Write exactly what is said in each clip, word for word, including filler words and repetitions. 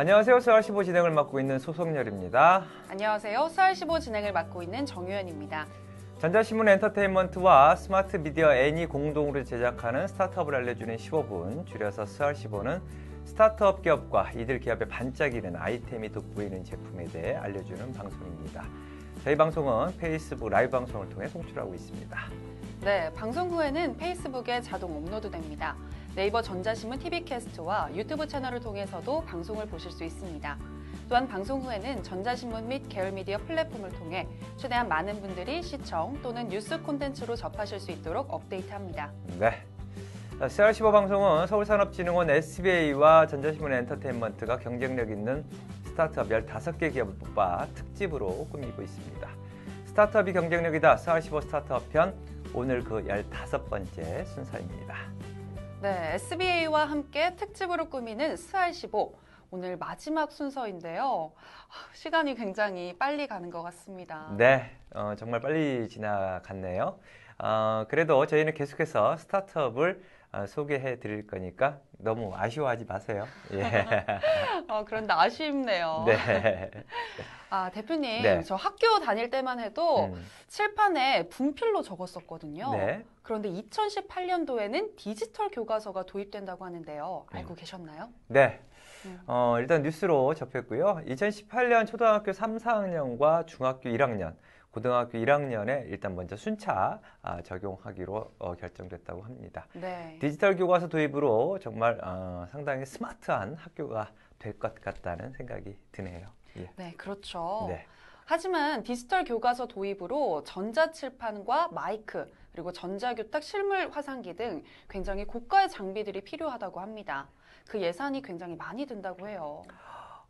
안녕하세요. 수알 십오 진행을 맡고 있는 소성열입니다. 안녕하세요. 수알 십오 진행을 맡고 있는 정유현입니다. 전자신문 엔터테인먼트와 스마트 미디어 N이 공동으로 제작하는 스타트업을 알려주는 십오 분, 줄여서 수알 십오는 스타트업 기업과 이들 기업의 반짝이는 아이템이 돋보이는 제품에 대해 알려주는 방송입니다. 저희 방송은 페이스북 라이브 방송을 통해 송출하고 있습니다. 네, 방송 후에는 페이스북에 자동 업로드됩니다. 네이버 전자신문 티비캐스트와 유튜브 채널을 통해서도 방송을 보실 수 있습니다. 또한 방송 후에는 전자신문 및 계열미디어 플랫폼을 통해 최대한 많은 분들이 시청 또는 뉴스 콘텐츠로 접하실 수 있도록 업데이트합니다. 네, 수알 십오 방송은 서울산업진흥원 에스비에이와 전자신문 엔터테인먼트가 경쟁력 있는 스타트업 열다섯 개 기업을 뽑아 특집으로 꾸미고 있습니다. 스타트업이 경쟁력이다. 수알 십오 스타트업 편, 오늘 그 열다섯 번째 순서입니다. 네, 에스비에이와 함께 특집으로 꾸미는 수알 십오, 오늘 마지막 순서인데요. 시간이 굉장히 빨리 가는 것 같습니다. 네, 어, 정말 빨리 지나갔네요. 어, 그래도 저희는 계속해서 스타트업을 어, 소개해 드릴 거니까 너무 아쉬워하지 마세요. 예. 어, 그런데 아쉽네요. 네. 아, 대표님, 네. 저 학교 다닐 때만 해도 음. 칠판에 분필로 적었었거든요. 네. 그런데 이천십팔 년도에는 디지털 교과서가 도입된다고 하는데요. 알고 음. 계셨나요? 네. 음. 어, 일단 뉴스로 접했고요. 이천십팔 년 초등학교 삼, 사학년과 중학교 일 학년, 고등학교 일 학년에 일단 먼저 순차 아, 적용하기로 어, 결정됐다고 합니다. 네. 디지털 교과서 도입으로 정말 어, 상당히 스마트한 학교가 될 것 같다는 생각이 드네요. 예. 네, 그렇죠. 네. 하지만 디지털 교과서 도입으로 전자칠판과 마이크, 그리고 전자교탁 실물 화상기 등 굉장히 고가의 장비들이 필요하다고 합니다. 그 예산이 굉장히 많이 든다고 해요.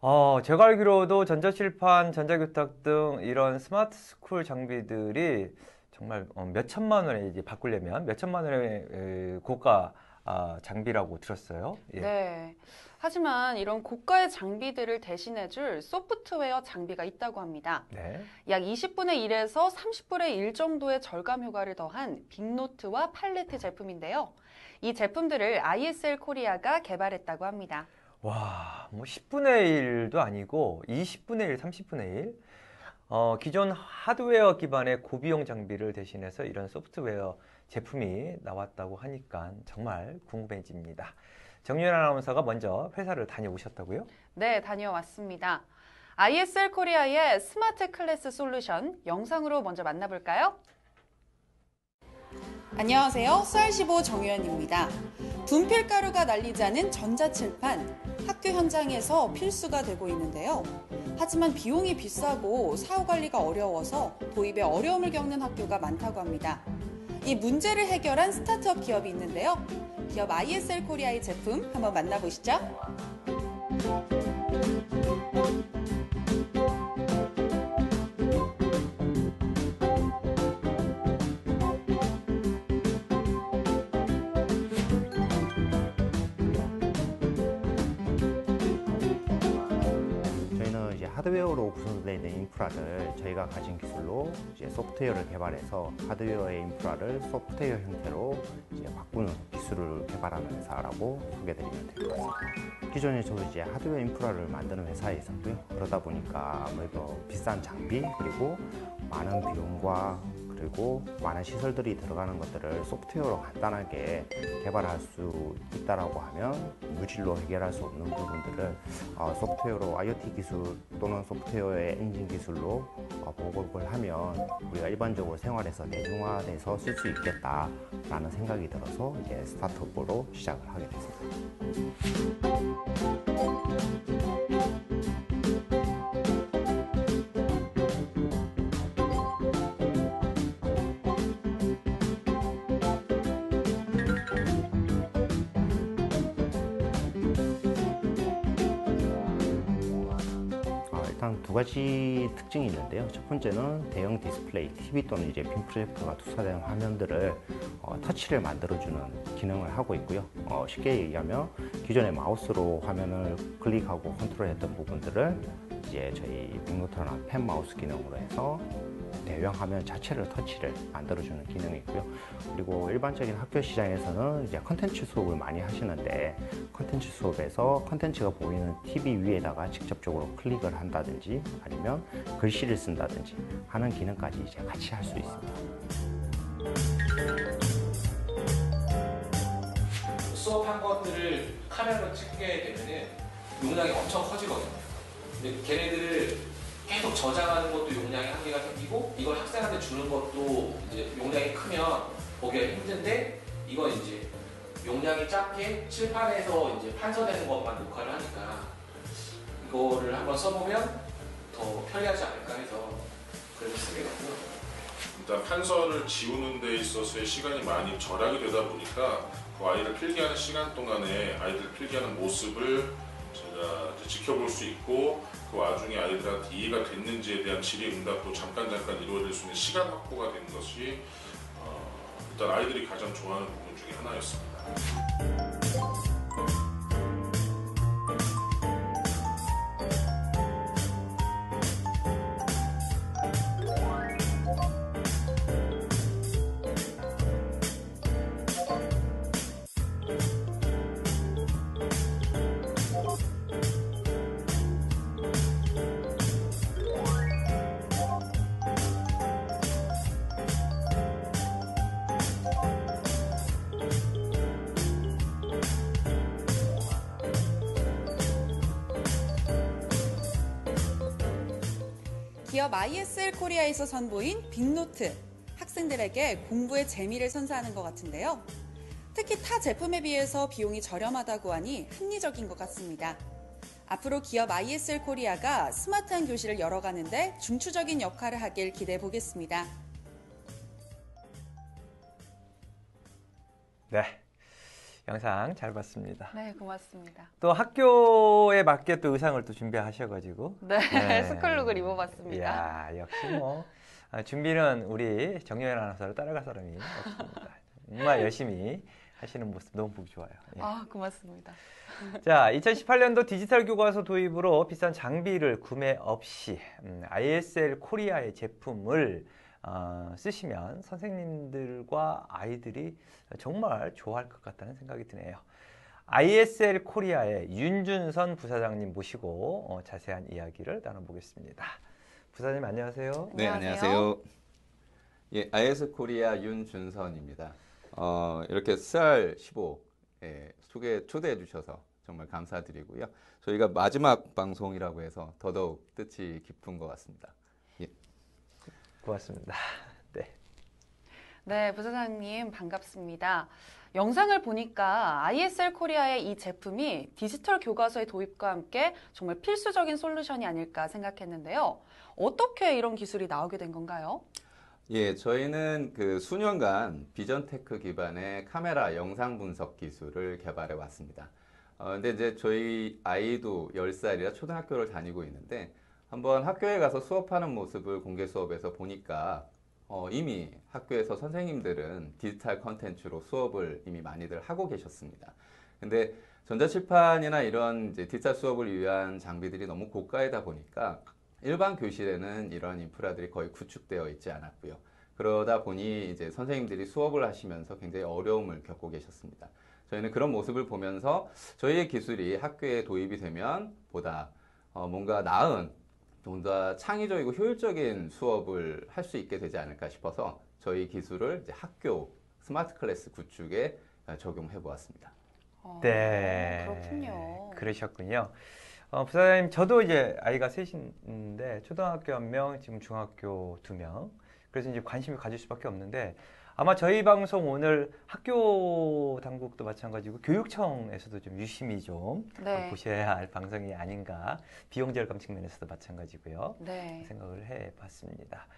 어, 제가 알기로도 전자칠판, 전자교탁 등 이런 스마트 스쿨 장비들이 정말 몇 천만 원에 이제 바꾸려면 몇 천만 원의 고가 아, 장비라고 들었어요. 예. 네. 하지만 이런 고가의 장비들을 대신해줄 소프트웨어 장비가 있다고 합니다. 네. 약 이십분의 일에서 삼십분의 일 정도의 절감 효과를 더한 빅노트와 팔레트 제품인데요. 이 제품들을 아이에스엘 코리아가 개발했다고 합니다. 와, 뭐 십분의 일도 아니고 이십분의 일, 삼십분의 일. 어, 기존 하드웨어 기반의 고비용 장비를 대신해서 이런 소프트웨어 제품이 나왔다고 하니까 정말 궁금해집니다. 정유현 아나운서가 먼저 회사를 다녀오셨다고요? 네, 다녀왔습니다. 아이에스엘 코리아의 스마트 클래스 솔루션 영상으로 먼저 만나볼까요? 안녕하세요. 수알 십오 정유현입니다. 분필가루가 날리지 않은 전자칠판, 학교 현장에서 필수가 되고 있는데요. 하지만 비용이 비싸고 사후관리가 어려워서 도입에 어려움을 겪는 학교가 많다고 합니다. 이 문제를 해결한 스타트업 기업이 있는데요. 기업 아이에스엘 코리아의 제품 한번 만나보시죠. 저희는 이제 하드웨어로 구성되어 있는 인프라를 저희가 가진 기술로 이제 소프트웨어를 개발해서 하드웨어의 인프라를 소프트웨어 형태로 이제 바꾸는 기술을 개발하는 회사라고 소개드리면 될 것 같습니다. 기존에 저도 이제 하드웨어 인프라를 만드는 회사에 있었고요. 그러다 보니까 아무래도 비싼 장비 그리고 많은 비용과 그리고 많은 시설들이 들어가는 것들을 소프트웨어로 간단하게 개발할 수 있다라고 하면 물질로 해결할 수 없는 부분들을 소프트웨어로 아이오티 기술 또는 소프트웨어의 엔진 기술로 보급을 하면 우리가 일반적으로 생활에서 대중화돼서 쓸 수 있겠다라는 생각이 들어서 이제 스타트업으로 시작을 하게 됐습니다. 두 가지 특징이 있는데요. 첫 번째는 대형 디스플레이, 티비 또는 이제 빔 프로젝터가 투사된 화면들을 어, 터치를 만들어주는 기능을 하고 있고요. 어, 쉽게 얘기하면 기존의 마우스로 화면을 클릭하고 컨트롤했던 부분들을 이제 저희 빅노트나 펜 마우스 기능으로 해서 대형 화면 자체를 터치를 만들어주는 기능이 있고요. 그리고 일반적인 학교 시장에서는 이제 컨텐츠 수업을 많이 하시는데, 컨텐츠 수업에서 컨텐츠가 보이는 티비 위에다가 직접적으로 클릭을 한다든지 아니면 글씨를 쓴다든지 하는 기능까지 이제 같이 할 수 있습니다. 수업한 것들을 카메라로 찍게 되면은 용량이 엄청 커지거든요. 근데 걔네들을 계속 저장하는 것도 용량의 한계가 생기고, 이걸 학생한테 주는 것도 이제 용량이 크면 보기가 힘든데, 이건 이제 용량이 작게 칠판에서 이제 판서되는 것만 녹화를 하니까 이거를 한번 써보면 더 편리하지 않을까 해서 그렇게 쓰게 됐고요. 일단 판서를 지우는 데 있어서의 시간이 많이 절약이 되다 보니까 그 아이를 필기하는 시간 동안에 아이들 필기하는 모습을 제가 이제 지켜볼 수 있고, 그 와중에 아이들한테 이해가 됐는지에 대한 질의응답도 잠깐 잠깐 이루어질 수 있는 시간 확보가 된 것이 어, 일단 아이들이 가장 좋아하는 부분 중에 하나였습니다. 기업 아이에스엘 코리아에서 선보인 빅노트, 학생들에게 공부의 재미를 선사하는 것 같은데요. 특히 타 제품에 비해서 비용이 저렴하다고 하니 합리적인 것 같습니다. 앞으로 기업 아이에스엘 코리아가 스마트한 교실을 열어가는데 중추적인 역할을 하길 기대해 보겠습니다. 네, 영상 잘 봤습니다. 네, 고맙습니다. 또 학교에 맞게 또 의상을 또 준비하셔가지고 네, 네. 스쿨룩을 입어봤습니다. 이야, 역시 뭐 준비는 우리 정유현 아나운서를 따라갈 사람이 없습니다. 정말 열심히 하시는 모습 너무 보기 좋아요. 예. 아, 고맙습니다. 자, 이천십팔 년도 디지털 교과서 도입으로 비싼 장비를 구매 없이 음, 아이에스엘 코리아의 제품을 어, 쓰시면 선생님들과 아이들이 정말 좋아할 것 같다는 생각이 드네요. 아이에스엘 코리아의 윤준선 부사장님 모시고 어, 자세한 이야기를 나눠보겠습니다. 부사장님 안녕하세요. 네, 안녕하세요. 안녕하세요. 예, 아이에스엘 코리아 윤준선입니다. 어, 이렇게 쌀 십오 예, 소개 초대해 주셔서 정말 감사드리고요. 저희가 마지막 방송이라고 해서 더더욱 뜻이 깊은 것 같습니다. 예. 고맙습니다. 네. 네, 부사장님 반갑습니다. 영상을 보니까 아이에스엘 코리아의 이 제품이 디지털 교과서의 도입과 함께 정말 필수적인 솔루션이 아닐까 생각했는데요. 어떻게 이런 기술이 나오게 된 건가요? 예, 저희는 그 수년간 비전테크 기반의 카메라 영상 분석 기술을 개발해 왔습니다. 어, 근데 이제 저희 아이도 열 살이라 초등학교를 다니고 있는데, 한번 학교에 가서 수업하는 모습을 공개 수업에서 보니까 어, 이미 학교에서 선생님들은 디지털 컨텐츠로 수업을 이미 많이들 하고 계셨습니다. 근데 전자칠판이나 이런 이제 디지털 수업을 위한 장비들이 너무 고가이다 보니까 일반 교실에는 이런 인프라들이 거의 구축되어 있지 않았고요. 그러다 보니 이제 선생님들이 수업을 하시면서 굉장히 어려움을 겪고 계셨습니다. 저희는 그런 모습을 보면서 저희의 기술이 학교에 도입이 되면 보다 어, 뭔가 나은, 좀더 창의적이고 효율적인 수업을 할 수 있게 되지 않을까 싶어서 저희 기술을 이제 학교 스마트 클래스 구축에 적용해 보았습니다. 아, 네, 그렇군요. 그러셨군요. 어, 부사장님, 저도 이제 아이가 셋인데 초등학교 한 명, 지금 중학교 두 명. 그래서 이제 관심을 가질 수밖에 없는데, 아마 저희 방송 오늘 학교 당국도 마찬가지고 교육청에서도 좀 유심히 좀 네. 보셔야 할 방송이 아닌가, 비용 절감 측면에서도 마찬가지고요. 네. 생각을 해봤습니다.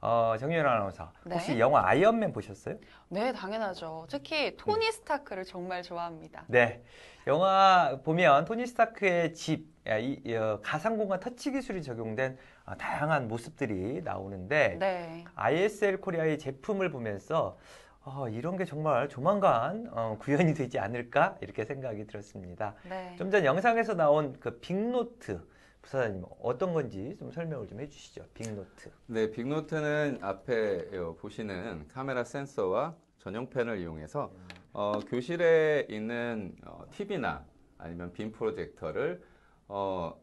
어, 정유현 아나운서, 네. 혹시 영화 아이언맨 보셨어요? 네, 당연하죠. 특히 토니 스타크를 네. 정말 좋아합니다. 네, 영화 보면 토니 스타크의 집, 이, 이, 어, 가상공간 터치 기술이 적용된 어, 다양한 모습들이 나오는데 네. 아이에스엘 코리아의 제품을 보면서 어, 이런 게 정말 조만간 어, 구현이 되지 않을까 이렇게 생각이 들었습니다. 네. 좀 전 영상에서 나온 그 빅노트, 부사장님 어떤 건지 좀 설명을 좀 해주시죠. 빅노트. 네, 빅노트는 앞에 보시는 카메라 센서와 전용펜을 이용해서 어, 교실에 있는 어, 티비나 아니면 빔 프로젝터를 어,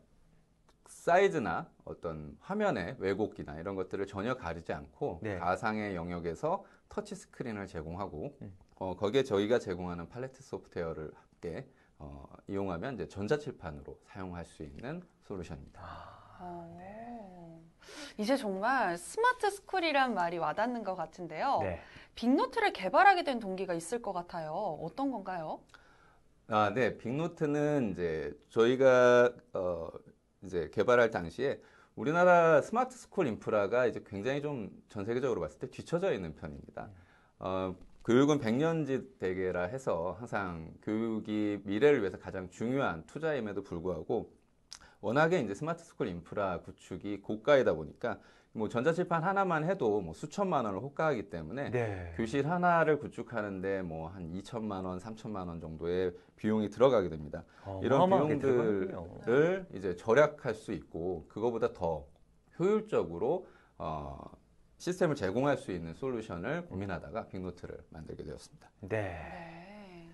사이즈나 어떤 화면의 왜곡이나 이런 것들을 전혀 가리지 않고 네. 가상의 영역에서 터치 스크린을 제공하고 음. 어, 거기에 저희가 제공하는 팔레트 소프트웨어를 함께 어, 이용하면 이제 전자칠판으로 사용할 수 있는 솔루션입니다. 아, 네. 이제 정말 스마트 스쿨이란 말이 와닿는 것 같은데요. 네. 빅노트를 개발하게 된 동기가 있을 것 같아요. 어떤 건가요? 아, 네. 빅노트는 이제 저희가 어, 이제 개발할 당시에 우리나라 스마트 스쿨 인프라가 이제 굉장히 좀 전 세계적으로 봤을 때 뒤처져 있는 편입니다. 어, 교육은 백년지 대계라 해서 항상 교육이 미래를 위해서 가장 중요한 투자임에도 불구하고 워낙에 이제 스마트 스쿨 인프라 구축이 고가이다 보니까 뭐 전자칠판 하나만 해도 뭐 수천만 원을 호가하기 때문에 네. 교실 하나를 구축하는데 뭐 한 이천만 원, 삼천만 원 정도의 비용이 들어가게 됩니다. 어, 이런 비용들을 이제 절약할 수 있고 그거보다 더 효율적으로 어, 시스템을 제공할 수 있는 솔루션을 고민하다가 빅노트를 만들게 되었습니다. 네.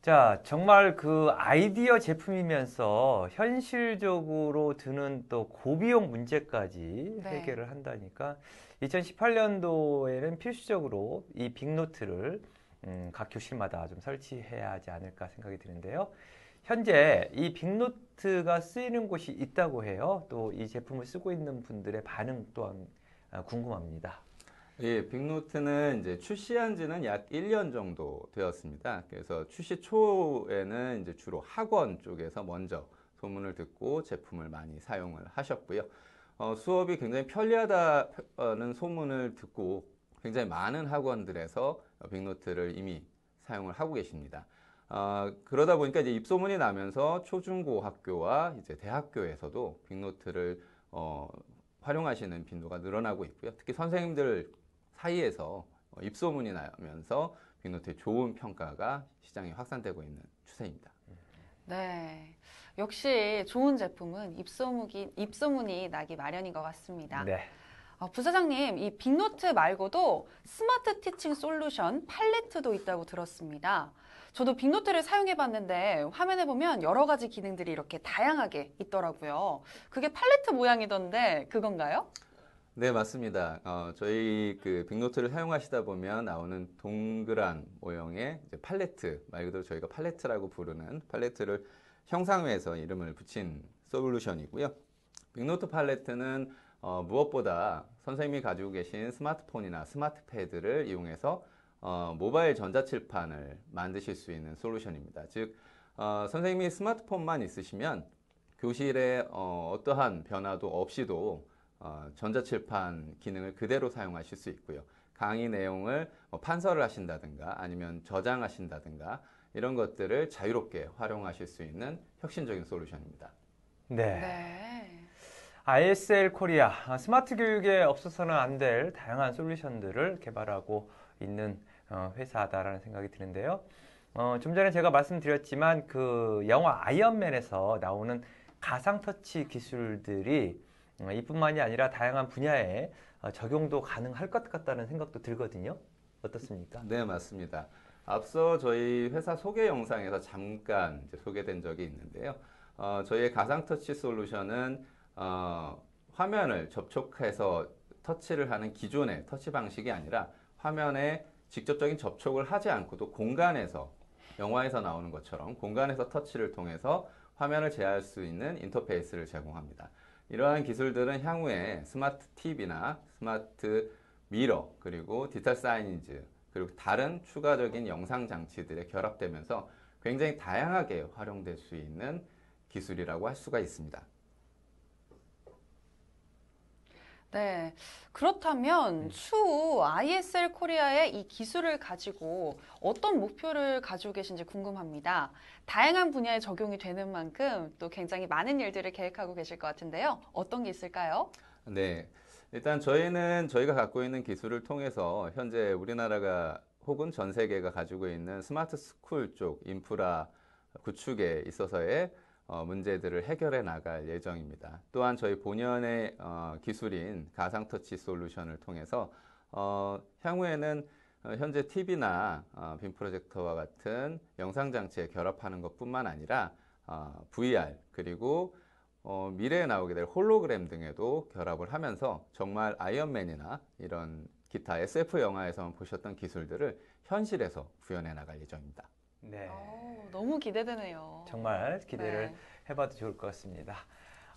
자, 정말 그 아이디어 제품이면서 현실적으로 드는 또 고비용 문제까지 네. 해결을 한다니까 이천십팔 년도에는 필수적으로 이 빅노트를 음, 각 교실마다 좀 설치해야 하지 않을까 생각이 드는데요. 현재 이 빅노트가 쓰이는 곳이 있다고 해요. 또 이 제품을 쓰고 있는 분들의 반응 또한 궁금합니다. 예, 빅노트는 이제 출시한 지는 약 일 년 정도 되었습니다. 그래서 출시 초에는 이제 주로 학원 쪽에서 먼저 소문을 듣고 제품을 많이 사용을 하셨고요. 어, 수업이 굉장히 편리하다는 소문을 듣고 굉장히 많은 학원들에서 빅노트를 이미 사용을 하고 계십니다. 어, 그러다 보니까 이제 입소문이 나면서 초중고 학교와 이제 대학교에서도 빅노트를 어, 활용하시는 빈도가 늘어나고 있고요. 특히 선생님들 사이에서 입소문이 나면서 빅노트의 좋은 평가가 시장에 확산되고 있는 추세입니다. 네, 역시 좋은 제품은 입소문이, 입소문이 나기 마련인 것 같습니다. 네. 어, 부사장님, 이 빅노트 말고도 스마트 티칭 솔루션 팔레트도 있다고 들었습니다. 저도 빅노트를 사용해봤는데 화면에 보면 여러 가지 기능들이 이렇게 다양하게 있더라고요. 그게 팔레트 모양이던데 그건가요? 네, 맞습니다. 어, 저희 그 빅노트를 사용하시다 보면 나오는 동그란 모형의 이제 팔레트, 말 그대로 저희가 팔레트라고 부르는 팔레트를 형상화해서 이름을 붙인 솔루션이고요. 빅노트 팔레트는 어, 무엇보다 선생님이 가지고 계신 스마트폰이나 스마트패드를 이용해서 어, 모바일 전자칠판을 만드실 수 있는 솔루션입니다. 즉, 어, 선생님이 스마트폰만 있으시면 교실에 어, 어떠한 변화도 없이도 어, 전자칠판 기능을 그대로 사용하실 수 있고요. 강의 내용을 어, 판서를 하신다든가 아니면 저장하신다든가 이런 것들을 자유롭게 활용하실 수 있는 혁신적인 솔루션입니다. 네. 네. 아이에스엘 코리아, 스마트 교육에 없어서는 안 될 다양한 솔루션들을 개발하고 있는 회사다라는 생각이 드는데요. 어, 좀 전에 제가 말씀드렸지만 그 영화 아이언맨에서 나오는 가상 터치 기술들이 이뿐만이 아니라 다양한 분야에 적용도 가능할 것 같다는 생각도 들거든요. 어떻습니까? 네, 맞습니다. 앞서 저희 회사 소개 영상에서 잠깐 이제 소개된 적이 있는데요. 어, 저희의 가상 터치 솔루션은 어, 화면을 접촉해서 터치를 하는 기존의 터치 방식이 아니라 화면에 직접적인 접촉을 하지 않고도 공간에서, 영화에서 나오는 것처럼 공간에서 터치를 통해서 화면을 제어할 수 있는 인터페이스를 제공합니다. 이러한 기술들은 향후에 스마트 티비나 스마트 미러, 그리고 디지털 사이니지, 그리고 다른 추가적인 영상 장치들에 결합되면서 굉장히 다양하게 활용될 수 있는 기술이라고 할 수가 있습니다. 네, 그렇다면 추후 아이에스엘 코리아의 이 기술을 가지고 어떤 목표를 가지고 계신지 궁금합니다. 다양한 분야에 적용이 되는 만큼 또 굉장히 많은 일들을 계획하고 계실 것 같은데요. 어떤 게 있을까요? 네, 일단 저희는 저희가 갖고 있는 기술을 통해서 현재 우리나라가 혹은 전 세계가 가지고 있는 스마트 스쿨 쪽 인프라 구축에 있어서의 어, 문제들을 해결해 나갈 예정입니다. 또한 저희 본연의 어, 기술인 가상터치 솔루션을 통해서 어, 향후에는 어, 현재 티비나 어, 빔 프로젝터와 같은 영상장치에 결합하는 것뿐만 아니라 어, 브이알 그리고 어, 미래에 나오게 될 홀로그램 등에도 결합을 하면서 정말 아이언맨이나 이런 기타 에스에프 영화에서만 보셨던 기술들을 현실에서 구현해 나갈 예정입니다. 네, 오, 너무 기대되네요. 정말 기대를 네. 해봐도 좋을 것 같습니다.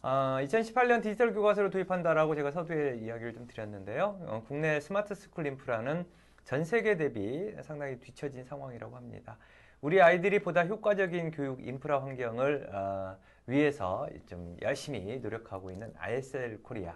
어, 이천십팔 년 디지털 교과서를 도입한다라고 제가 서두에 이야기를 좀 드렸는데요. 어, 국내 스마트 스쿨 인프라는 전 세계 대비 상당히 뒤처진 상황이라고 합니다. 우리 아이들이 보다 효과적인 교육 인프라 환경을 어, 위해서 좀 열심히 노력하고 있는 아이에스엘 코리아,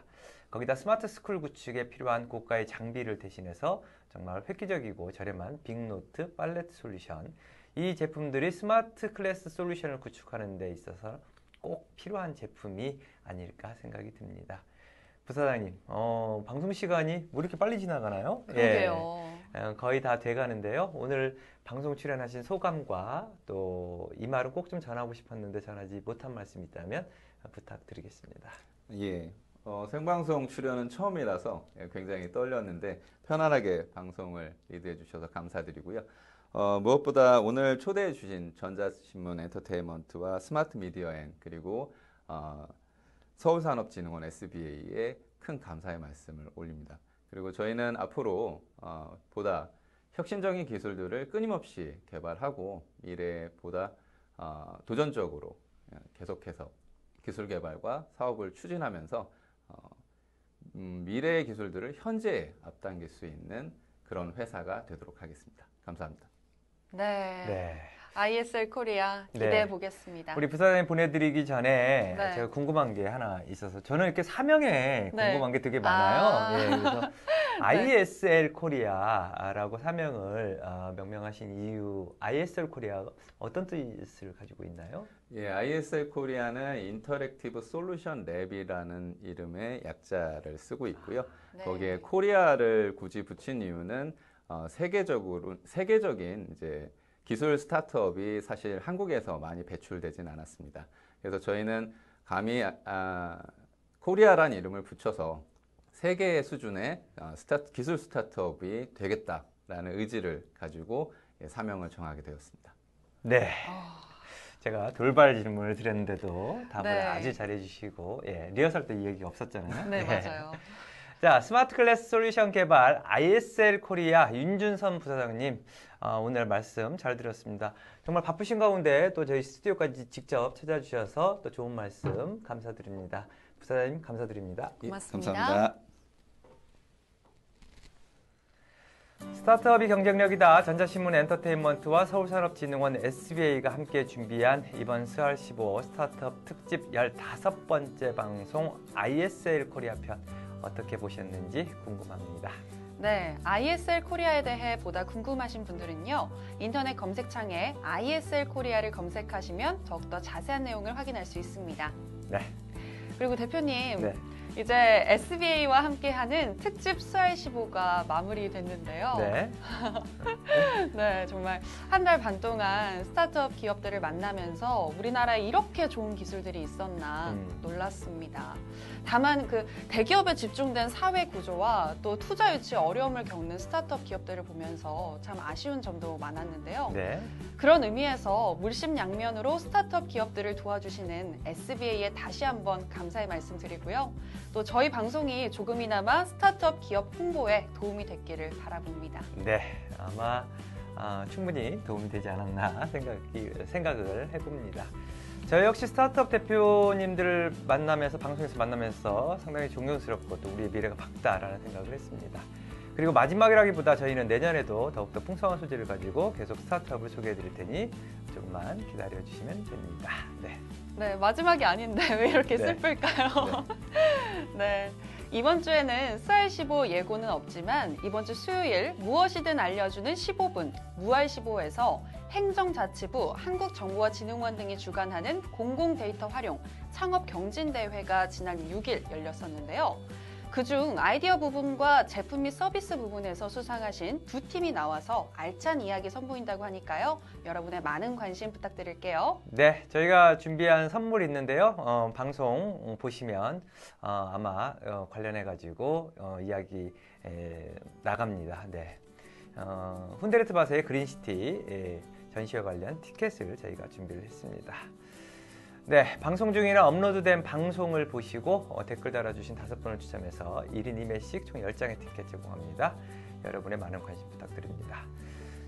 거기다 스마트 스쿨 구축에 필요한 고가의 장비를 대신해서 정말 획기적이고 저렴한 빅노트, 팔레트 솔루션, 이 제품들이 스마트 클래스 솔루션을 구축하는 데 있어서 꼭 필요한 제품이 아닐까 생각이 듭니다. 부사장님, 어, 방송 시간이 뭐 이렇게 빨리 지나가나요? 그러게요. 예, 어, 거의 다 돼가는데요. 오늘 방송 출연하신 소감과 또 이 말은 꼭 좀 전하고 싶었는데 전하지 못한 말씀이 있다면 부탁드리겠습니다. 예, 어, 생방송 출연은 처음이라서 굉장히 떨렸는데 편안하게 방송을 리드해 주셔서 감사드리고요. 어, 무엇보다 오늘 초대해 주신 전자신문 엔터테인먼트와 스마트 미디어엔 그리고 어, 서울산업진흥원 에스비에이에 큰 감사의 말씀을 올립니다. 그리고 저희는 앞으로 어, 보다 혁신적인 기술들을 끊임없이 개발하고 미래에 보다 어, 도전적으로 계속해서 기술 개발과 사업을 추진하면서 어, 음, 미래의 기술들을 현재에 앞당길 수 있는 그런 회사가 되도록 하겠습니다. 감사합니다. 네. 네. 아이에스엘 코리아 기대해 네. 보겠습니다. 우리 부사장님 보내드리기 전에 네. 제가 궁금한 게 하나 있어서, 저는 이렇게 사명에 네. 궁금한 게 되게 많아요. 아. 네, 그래서 네. 아이에스엘 코리아라고 사명을 어, 명명하신 이유, 아이에스엘 코리아가 어떤 뜻을 가지고 있나요? 예, 아이에스엘 코리아는 인터랙티브 솔루션 랩이라는 이름의 약자를 쓰고 있고요. 아. 네. 거기에 코리아를 굳이 붙인 이유는 어, 세계적으로, 세계적인 이제 기술 스타트업이 사실 한국에서 많이 배출되진 않았습니다. 그래서 저희는 감히 아, 코리아란 이름을 붙여서 세계 수준의 어, 스타트, 기술 스타트업이 되겠다라는 의지를 가지고 예, 사명을 정하게 되었습니다. 네. 제가 돌발 질문을 드렸는데도 답을 네. 아주 잘해주시고, 예, 리허설 때 이 얘기가 없었잖아요. 네, 맞아요. 자, 스마트 클래스 솔루션 개발 아이에스엘 코리아 윤준선 부사장님, 어, 오늘 말씀 잘 들었습니다. 정말 바쁘신 가운데 또 저희 스튜디오까지 직접 찾아주셔서 또 좋은 말씀 감사드립니다. 부사장님 감사드립니다. 고맙습니다. 예, 감사합니다. 스타트업이 경쟁력이다. 전자신문 엔터테인먼트와 서울산업진흥원 에스비에이가 함께 준비한 이번 스알 십오 스타트업 특집 열다섯 번째 방송 아이에스엘 코리아 편 어떻게 보셨는지 궁금합니다. 네, 아이에스엘 코리아에 대해 보다 궁금하신 분들은요, 인터넷 검색창에 아이에스엘 코리아를 검색하시면 더욱더 자세한 내용을 확인할 수 있습니다. 네. 그리고 대표님, 네. 이제 에스비에이와 함께하는 특집 스알 십오가 마무리됐는데요. 네. 네, 정말 한 달 반 동안 스타트업 기업들을 만나면서 우리나라에 이렇게 좋은 기술들이 있었나 음. 놀랐습니다. 다만 그 대기업에 집중된 사회 구조와 또 투자 유치 어려움을 겪는 스타트업 기업들을 보면서 참 아쉬운 점도 많았는데요. 네. 그런 의미에서 물심양면으로 스타트업 기업들을 도와주시는 에스비에이에 다시 한번 감사의 말씀 드리고요. 또 저희 방송이 조금이나마 스타트업 기업 홍보에 도움이 됐기를 바라봅니다. 네, 아마 어, 충분히 도움이 되지 않았나 생각이, 생각을 해봅니다. 저 역시 스타트업 대표님들을 만나면서, 방송에서 만나면서 상당히 존경스럽고 또 우리의 미래가 밝다라는 생각을 했습니다. 그리고 마지막이라기보다 저희는 내년에도 더욱더 풍성한 소재를 가지고 계속 스타트업을 소개해드릴 테니 조금만 기다려주시면 됩니다. 네. 네, 마지막이 아닌데 왜 이렇게 네. 슬플까요? 네. 네. 이번 주에는 스알 십오 예고는 없지만 이번 주 수요일 무엇이든 알려주는 십오 분 무알 십오에서 행정자치부, 한국정보화진흥원 등이 주관하는 공공데이터 활용 창업경진대회가 지난 육 일 열렸었는데요. 그중 아이디어 부분과 제품 및 서비스 부분에서 수상하신 두 팀이 나와서 알찬 이야기 선보인다고 하니까요. 여러분의 많은 관심 부탁드릴게요. 네, 저희가 준비한 선물이 있는데요. 어, 방송 보시면 어, 아마 어, 관련해가지고 어, 이야기 에, 나갑니다. 네, 어, 훈데르트 바세의 그린시티 에, 전시와 관련 티켓을 저희가 준비를 했습니다. 네, 방송 중이라 업로드된 방송을 보시고 어, 댓글 달아주신 다섯 분을 추첨해서 일 인 두 매씩 총 열 장의 티켓 제공합니다. 여러분의 많은 관심 부탁드립니다.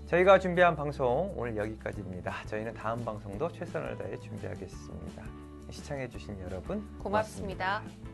저희가 준비한 방송 오늘 여기까지입니다. 저희는 다음 방송도 최선을 다해 준비하겠습니다. 시청해주신 여러분 고맙습니다. 고맙습니다.